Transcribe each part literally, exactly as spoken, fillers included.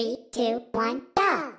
Three, two, one, go!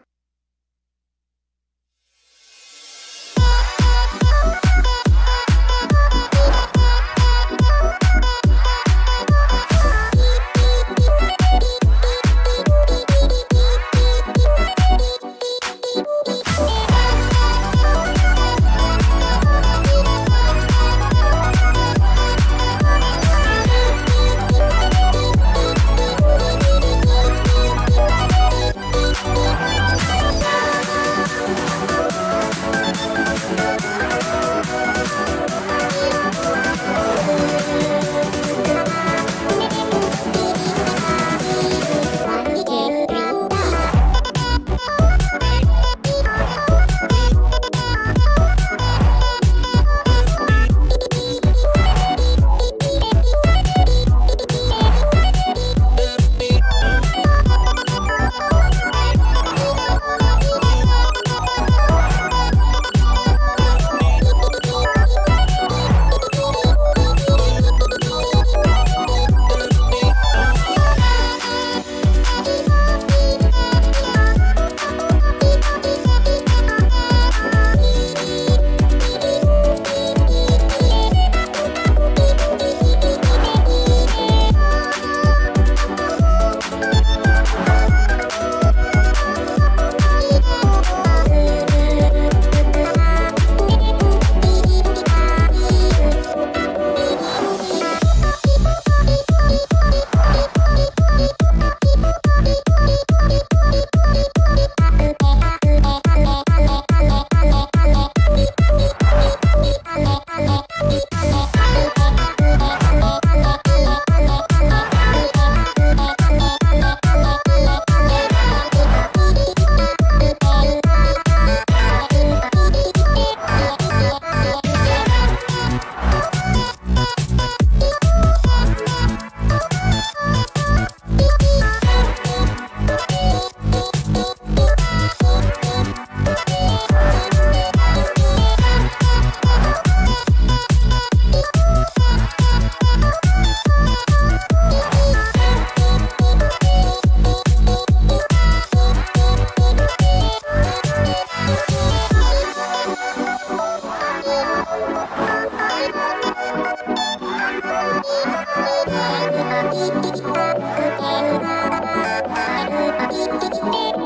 Bye.